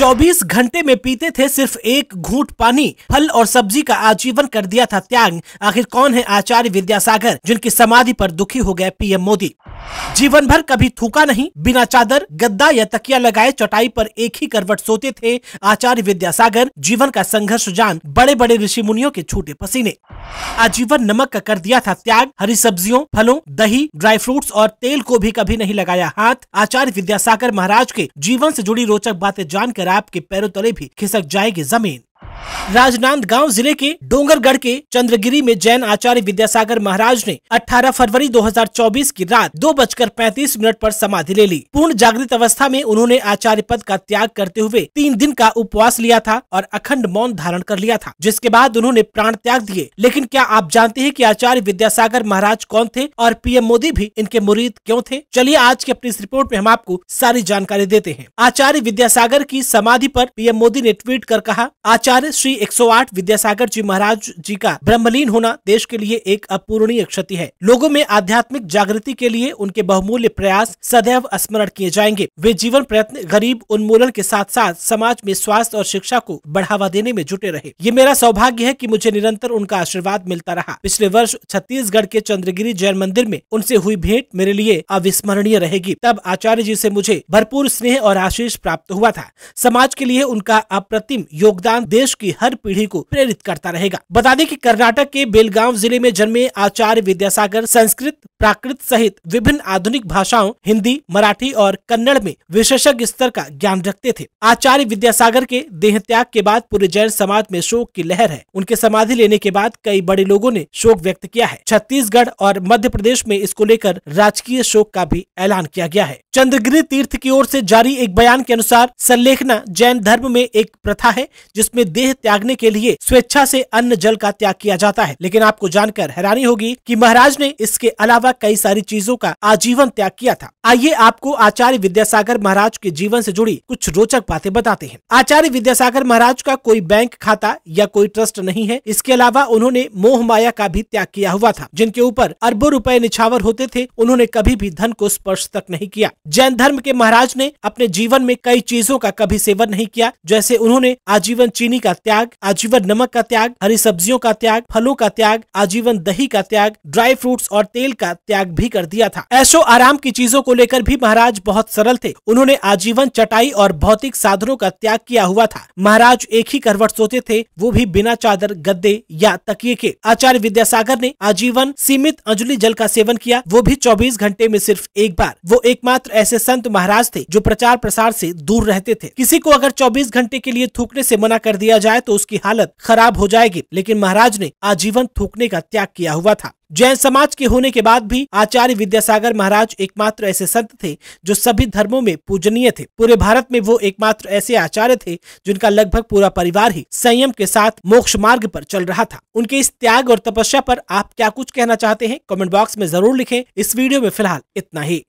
24 घंटे में पीते थे सिर्फ एक घूंट पानी, फल और सब्जी का आजीवन कर दिया था त्याग। आखिर कौन है आचार्य विद्यासागर, जिनकी समाधि पर दुखी हो गए पीएम मोदी। जीवन भर कभी थूका नहीं, बिना चादर, गद्दा या तकिया लगाए चटाई पर एक ही करवट सोते थे आचार्य विद्यासागर। जीवन का संघर्ष जान बड़े बड़े ऋषि मुनियों के छूटे पसीने। आजीवन नमक का कर दिया था त्याग, हरी सब्जियों, फलों, दही, ड्राई फ्रूट्स और तेल को भी कभी नहीं लगाया हाथ। आचार्य विद्यासागर महाराज के जीवन से जुड़ी रोचक बातें जानकर आपके पैरों तले भी खिसक जाएगी जमीन। राजनांद गांव जिले के डोंगरगढ़ के चंद्रगिरी में जैन आचार्य विद्यासागर महाराज ने 18 फरवरी 2024 की रात 2:35 पर समाधि ले ली। पूर्ण जागृत अवस्था में उन्होंने आचार्य पद का त्याग करते हुए 3 दिन का उपवास लिया था और अखंड मौन धारण कर लिया था, जिसके बाद उन्होंने प्राण त्याग दिए। लेकिन क्या आप जानते हैं कि आचार्य विद्यासागर महाराज कौन थे और पीएम मोदी भी इनके मुरीद क्यों थे? चलिए आज की अपनी इस रिपोर्ट में हम आपको सारी जानकारी देते हैं। आचार्य विद्यासागर की समाधि पर पीएम मोदी ने ट्वीट कर कहा, आचार्य श्री 108 विद्यासागर जी महाराज जी का ब्रह्मलीन होना देश के लिए एक अपूरणीय क्षति है। लोगों में आध्यात्मिक जागृति के लिए उनके बहुमूल्य प्रयास सदैव स्मरण किए जाएंगे। वे जीवन प्रयत्न गरीब उन्मूलन के साथ साथ समाज में स्वास्थ्य और शिक्षा को बढ़ावा देने में जुटे रहे। ये मेरा सौभाग्य है कि मुझे निरंतर उनका आशीर्वाद मिलता रहा। पिछले वर्ष छत्तीसगढ़ के चंद्रगिरी जैन मंदिर में उनसे हुई भेंट मेरे लिए अविस्मरणीय रहेगी। तब आचार्य जी से मुझे भरपूर स्नेह और आशीष प्राप्त हुआ था। समाज के लिए उनका अप्रतिम योगदान देश की हर पीढ़ी को प्रेरित करता रहेगा। बता दें कि कर्नाटक के बेलगांव जिले में जन्मे आचार्य विद्यासागर संस्कृत, प्राकृत सहित विभिन्न आधुनिक भाषाओं, हिंदी, मराठी और कन्नड़ में विशेषज्ञ स्तर का ज्ञान रखते थे। आचार्य विद्यासागर के देह त्याग के बाद पूरे जैन समाज में शोक की लहर है। उनके समाधि लेने के बाद कई बड़े लोगों ने शोक व्यक्त किया है। छत्तीसगढ़ और मध्य प्रदेश में इसको लेकर राजकीय शोक का भी ऐलान किया गया है। चंद्रगिरी तीर्थ की ओर से जारी एक बयान के अनुसार संलेखना जैन धर्म में एक प्रथा है जिसमें देह त्यागने के लिए स्वेच्छा से अन्न जल का त्याग किया जाता है। लेकिन आपको जानकर हैरानी होगी कि महाराज ने इसके अलावा कई सारी चीजों का आजीवन त्याग किया था। आइए आपको आचार्य विद्यासागर महाराज के जीवन से जुड़ी कुछ रोचक बातें बताते हैं। आचार्य विद्यासागर महाराज का कोई बैंक खाता या कोई ट्रस्ट नहीं है। इसके अलावा उन्होंने मोह माया का भी त्याग किया हुआ था, जिनके ऊपर अरबों रुपए निछावर होते थे। उन्होंने कभी भी धन को स्पर्श तक नहीं किया। जैन धर्म के महाराज ने अपने जीवन में कई चीजों का कभी सेवन नहीं किया, जैसे उन्होंने आजीवन चीनी का त्याग, आजीवन नमक का त्याग, हरी सब्जियों का त्याग, फलों का त्याग, आजीवन दही का त्याग, ड्राई फ्रूट्स और तेल का त्याग भी कर दिया था। ऐशो आराम की चीजों को लेकर भी महाराज बहुत सरल थे। उन्होंने आजीवन चटाई और भौतिक साधनों का त्याग किया हुआ था। महाराज एक ही करवट सोते थे, वो भी बिना चादर, गद्दे या तकिए के। आचार्य विद्यासागर ने आजीवन सीमित अंजलि जल का सेवन किया, वो भी 24 घंटे में सिर्फ एक बार। वो एकमात्र ऐसे संत महाराज थे जो प्रचार प्रसार से दूर रहते थे। किसी को अगर 24 घंटे के लिए थूकने से मना कर दिया जाए तो उसकी हालत खराब हो जाएगी, लेकिन महाराज ने आजीवन थूकने का त्याग किया हुआ था। जैन समाज के होने के बाद भी आचार्य विद्यासागर महाराज एकमात्र ऐसे संत थे जो सभी धर्मों में पूजनीय थे। पूरे भारत में वो एकमात्र ऐसे आचार्य थे जिनका लगभग पूरा परिवार ही संयम के साथ मोक्ष मार्ग पर चल रहा था। उनके इस त्याग और तपस्या पर आप क्या कुछ कहना चाहते हैं? कमेंट बॉक्स में जरूर लिखें। इस वीडियो में फिलहाल इतना ही।